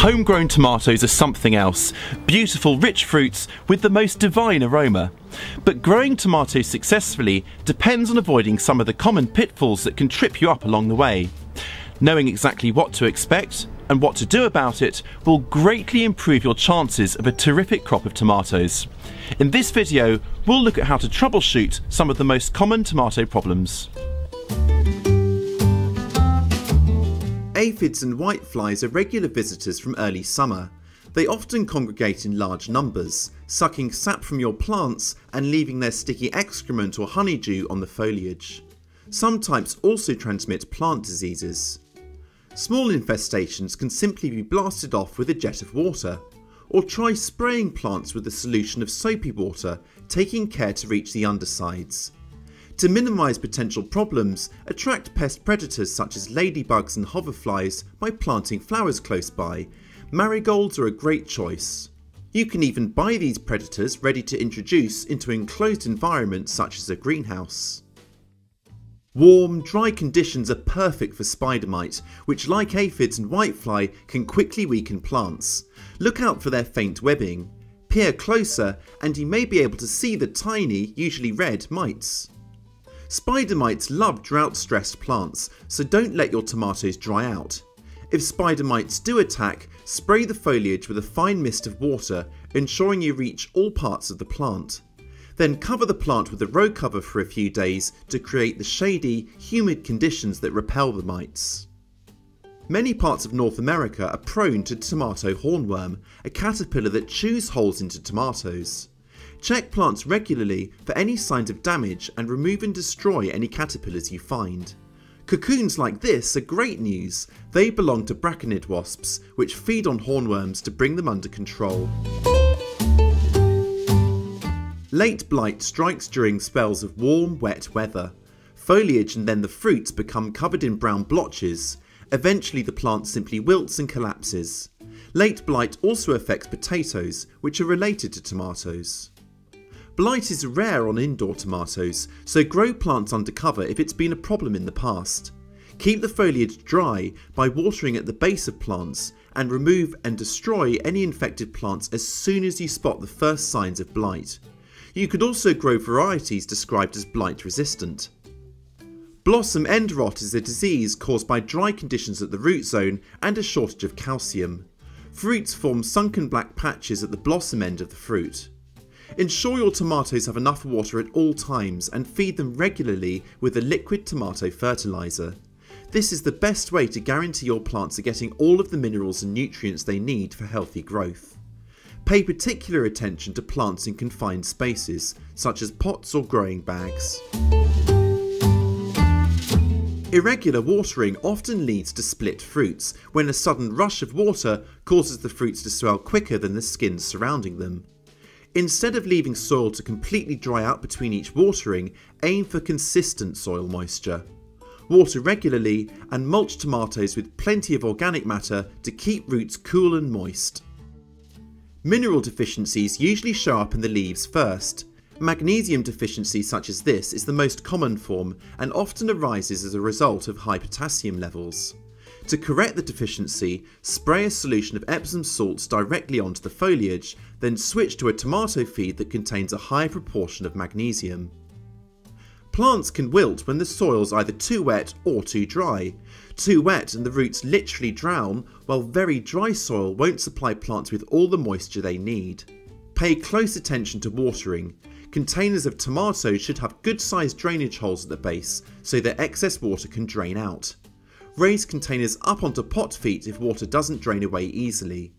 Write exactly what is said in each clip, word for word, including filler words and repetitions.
Homegrown tomatoes are something else, beautiful rich fruits with the most divine aroma. But growing tomatoes successfully depends on avoiding some of the common pitfalls that can trip you up along the way. Knowing exactly what to expect and what to do about it will greatly improve your chances of a terrific crop of tomatoes. In this video, we'll look at how to troubleshoot some of the most common tomato problems. Aphids and whiteflies are regular visitors from early summer. They often congregate in large numbers, sucking sap from your plants and leaving their sticky excrement or honeydew on the foliage. Some types also transmit plant diseases. Small infestations can simply be blasted off with a jet of water, or try spraying plants with a solution of soapy water, taking care to reach the undersides. To minimise potential problems, attract pest predators such as ladybugs and hoverflies by planting flowers close by. Marigolds are a great choice. You can even buy these predators ready to introduce into enclosed environments such as a greenhouse. Warm, dry conditions are perfect for spider mite, which, like aphids and whitefly, can quickly weaken plants. Look out for their faint webbing. Peer closer and you may be able to see the tiny, usually red, mites. Spider mites love drought-stressed plants, so don't let your tomatoes dry out. If spider mites do attack, spray the foliage with a fine mist of water, ensuring you reach all parts of the plant. Then cover the plant with a row cover for a few days to create the shady, humid conditions that repel the mites. Many parts of North America are prone to tomato hornworm, a caterpillar that chews holes into tomatoes. Check plants regularly for any signs of damage and remove and destroy any caterpillars you find. Cocoons like this are great news. They belong to braconid wasps, which feed on hornworms to bring them under control. Late blight strikes during spells of warm, wet weather. Foliage and then the fruits become covered in brown blotches. Eventually the plant simply wilts and collapses. Late blight also affects potatoes, which are related to tomatoes. Blight is rare on indoor tomatoes, so grow plants under cover if it's been a problem in the past. Keep the foliage dry by watering at the base of plants and remove and destroy any infected plants as soon as you spot the first signs of blight. You could also grow varieties described as blight resistant. Blossom end rot is a disease caused by dry conditions at the root zone and a shortage of calcium. Fruits form sunken black patches at the blossom end of the fruit. Ensure your tomatoes have enough water at all times and feed them regularly with a liquid tomato fertiliser. This is the best way to guarantee your plants are getting all of the minerals and nutrients they need for healthy growth. Pay particular attention to plants in confined spaces, such as pots or growing bags. Irregular watering often leads to split fruits, when a sudden rush of water causes the fruits to swell quicker than the skins surrounding them. Instead of leaving soil to completely dry out between each watering, aim for consistent soil moisture. Water regularly and mulch tomatoes with plenty of organic matter to keep roots cool and moist. Mineral deficiencies usually show up in the leaves first. Magnesium deficiency such as this is the most common form and often arises as a result of high potassium levels. To correct the deficiency, spray a solution of Epsom salts directly onto the foliage, then switch to a tomato feed that contains a high proportion of magnesium. Plants can wilt when the soil's either too wet or too dry. Too wet and the roots literally drown, while very dry soil won't supply plants with all the moisture they need. Pay close attention to watering. Containers of tomatoes should have good-sized drainage holes at the base, so that excess water can drain out. Raise containers up onto pot feet if water doesn't drain away easily.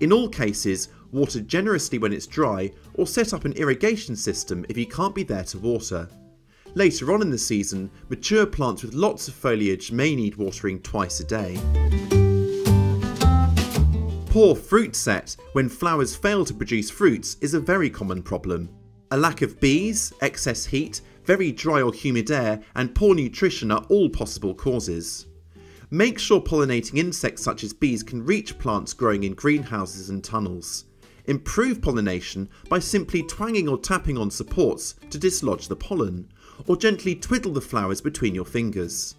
In all cases, water generously when it's dry, or set up an irrigation system if you can't be there to water. Later on in the season, mature plants with lots of foliage may need watering twice a day. Poor fruit set, when flowers fail to produce fruits, is a very common problem. A lack of bees, excess heat, very dry or humid air, and poor nutrition are all possible causes. Make sure pollinating insects such as bees can reach plants growing in greenhouses and tunnels. Improve pollination by simply twanging or tapping on supports to dislodge the pollen, or gently twiddle the flowers between your fingers.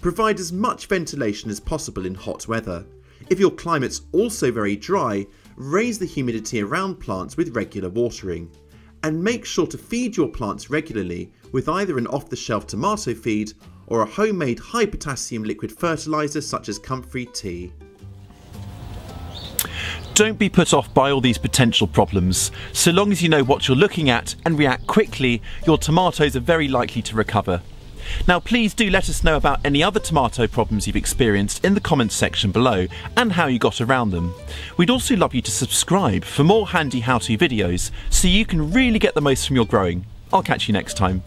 Provide as much ventilation as possible in hot weather. If your climate's also very dry, raise the humidity around plants with regular watering. And make sure to feed your plants regularly with either an off-the-shelf tomato feed or a homemade high potassium liquid fertiliser such as comfrey tea. Don't be put off by all these potential problems. So long as you know what you're looking at and react quickly, your tomatoes are very likely to recover. Now please do let us know about any other tomato problems you've experienced in the comments section below and how you got around them. We'd also love you to subscribe for more handy how-to videos so you can really get the most from your growing. I'll catch you next time.